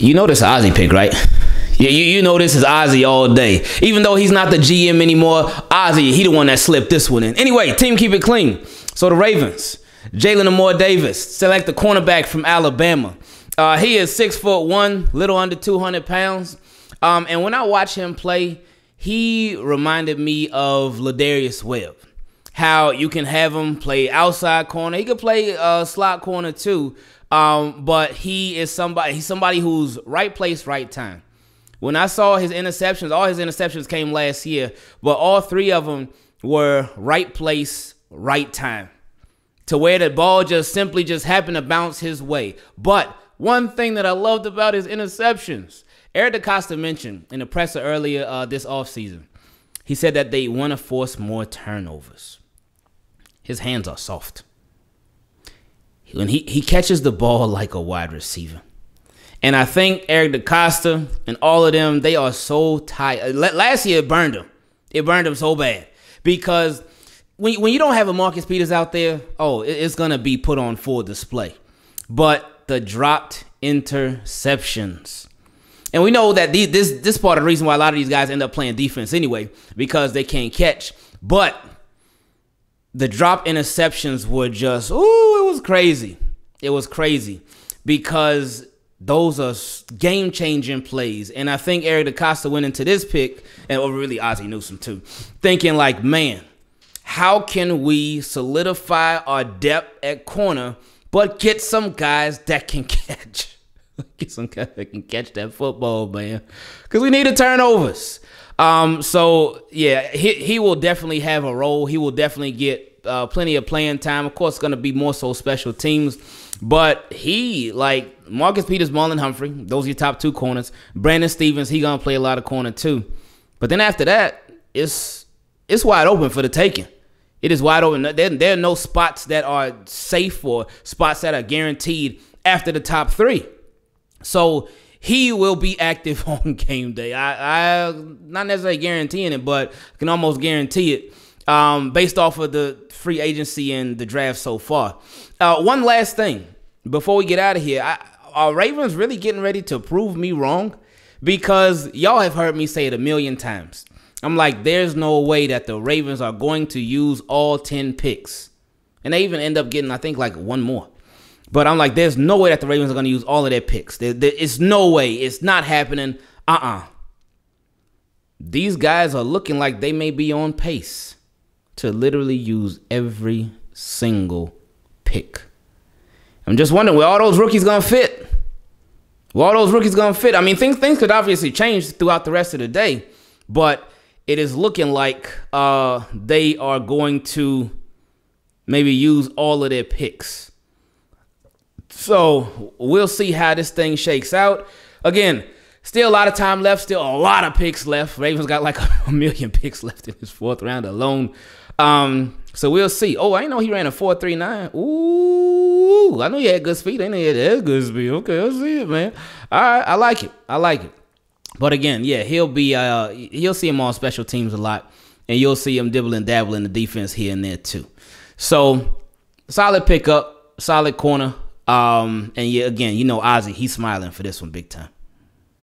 you know this Ozzie pick, right? Yeah, you know this is Ozzie all day. Even though he's not the GM anymore, Ozzie, he the one that slipped this one in. Anyway, team keep it clean. So the Ravens, Jalyn Armour-Davis, select the cornerback from Alabama. He is 6'1", little under 200 pounds. And when I watch him play, he reminded me of Ladarius Webb. How you can have him play outside corner. He could play slot corner too. But he is somebody, he's somebody who's right place, right time. When I saw his interceptions, all his interceptions came last year, but all three of them were right place, right time, to where the ball just simply happened to bounce his way. But one thing that I loved about his interceptions, Eric DeCosta mentioned in the presser earlier this offseason, he said that they want to force more turnovers. His hands are soft. When he catches the ball like a wide receiver. And I think Eric DeCosta and all of them, they are so tired. Last year, it burned them. It burned them so bad. Because when you don't have a Marcus Peters out there, oh, it's going to be put on full display. But the dropped interceptions. And we know that this part of the reason why a lot of these guys end up playing defense anyway, because they can't catch. But the dropped interceptions were just, ooh, it was crazy. It was crazy. Because those are game-changing plays. And I think Eric DeCosta went into this pick, and really Ozzie Newsome too, thinking like, man, how can we solidify our depth at corner but get some guys that can catch? Get some guys that can catch that football, man. Because we need the turnovers. So, yeah, he will definitely have a role. He will definitely get plenty of playing time. Of course, it's going to be more so special teams. But he, like Marcus Peters, Marlon Humphrey, those are your top two corners. Brandon Stevens, he going to play a lot of corner too. But then after that, it's wide open for the taking. It is wide open. There are no spots that are safe or spots that are guaranteed after the top three. So he will be active on game day. I'm not necessarily guaranteeing it, but I can almost guarantee it. Based off of the free agency and the draft so far. One last thing before we get out of here. Are Ravens really getting ready to prove me wrong? Because y'all have heard me say it a million times. I'm like, there's no way that the Ravens are going to use all 10 picks. And they even end up getting, I think, like one more. But I'm like, there's no way that the Ravens are going to use all of their picks. It's no way. It's not happening. These guys are looking like they may be on pace to literally use every single pick. I'm just wondering where all those rookies gonna fit. Where all those rookies gonna fit? I mean, things could obviously change throughout the rest of the day, but it is looking like they are going to maybe use all of their picks. So we'll see how this thing shakes out. Again, still a lot of time left. Still a lot of picks left. Ravens got like a million picks left in his fourth round alone. So we'll see. Oh, I didn't know he ran a 4.39. Ooh, I knew he had good speed. I knew he had that good speed. Okay, I see it, man. All right, I like it. I like it. But again, yeah, he'll see him on special teams a lot, and you'll see him dibble and dabble in the defense here and there too. So solid pickup, solid corner. And yeah, again, you know Ozzie, he's smiling for this one big time.